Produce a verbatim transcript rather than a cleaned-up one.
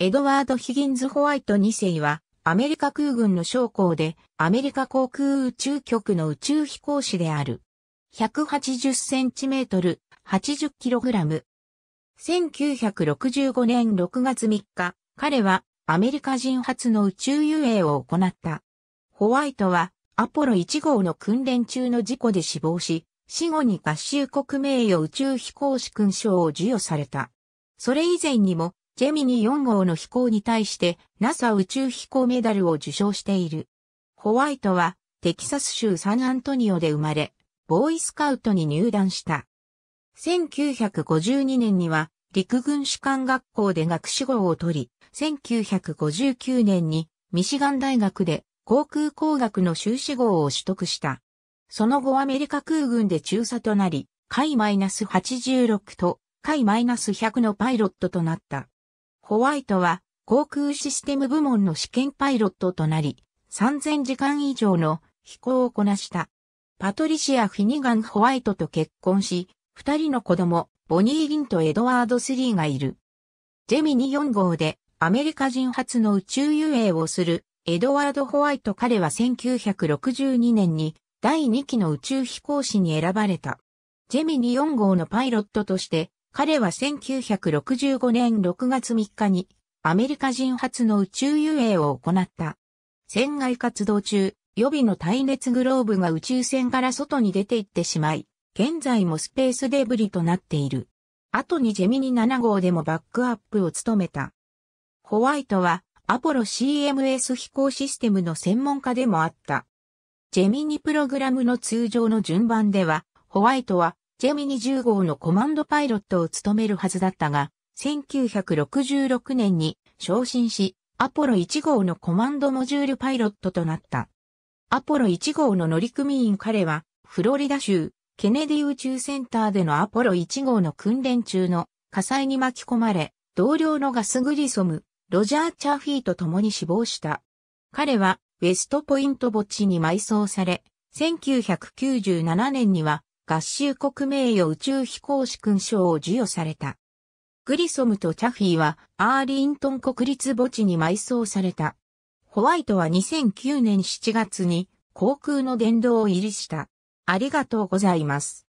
エドワード・ヒギンズ・ホワイトにせいは、アメリカ空軍の将校で、アメリカ航空宇宙局の宇宙飛行士である。ひゃくはちじゅっセンチメートル、はちじゅっキログラム。せんきゅうひゃくろくじゅうごねんろくがつみっか、彼はアメリカ人初の宇宙遊泳を行った。ホワイトはアポロいちごうの訓練中の事故で死亡し、死後に合衆国名誉宇宙飛行士勲章を授与された。それ以前にもジェミニよんごうの飛行に対して ナサ 宇宙飛行メダルを受賞している。ホワイトはテキサス州サンアントニオで生まれ、ボーイスカウトに入団した。せんきゅうひゃくごじゅうにねんには陸軍士官学校で学士号を取り、せんきゅうひゃくごじゅうきゅうねんにミシガン大学で航空工学の修士号を取得した。その後アメリカ空軍で中佐となり、かいはちじゅうろくとかいひゃくのパイロットとなった。ホワイトは航空システム部門の試験パイロットとなり、さんぜんじかん以上の飛行をこなした。パトリシア・フィニガン・ホワイトと結婚し、二人の子供、ボニー・リンとエドワード・スリーがいる。ジェミニよんごうでアメリカ人初の宇宙遊泳をするエドワード・ホワイト彼はせんきゅうひゃくろくじゅうにねんにだいにきの宇宙飛行士に選ばれた。ジェミニよんごうのパイロットとして彼はせんきゅうひゃくろくじゅうごねんろくがつみっかにアメリカ人初の宇宙遊泳を行った。船外活動中、予備の耐熱グローブが宇宙船から外に出て行ってしまい、現在もスペースデブリとなっている。後にジェミニななごうでもバックアップを務めた。ホワイトはアポロ シーエムエス 飛行システムの専門家でもあった。ジェミニプログラムの通常の順番では、ホワイトはジェミニじゅうごうのコマンドパイロットを務めるはずだったが、せんきゅうひゃくろくじゅうろくねんに昇進し、アポロいちごうのコマンドモジュールパイロットとなった。アポロいちごうの乗組員彼は、フロリダ州、ケネディ宇宙センターでのアポロいちごうの訓練中の火災に巻き込まれ、同僚のガス・グリソム、ロジャー・チャーフィーと共に死亡した。彼はウェストポイント墓地に埋葬され、せんきゅうひゃくきゅうじゅうななねんには合衆国名誉宇宙飛行士勲章を授与された。グリソムとチャフィーはアーリントン国立墓地に埋葬された。ホワイトはにせんきゅうねんしちがつに航空の殿堂入りした。ありがとうございます。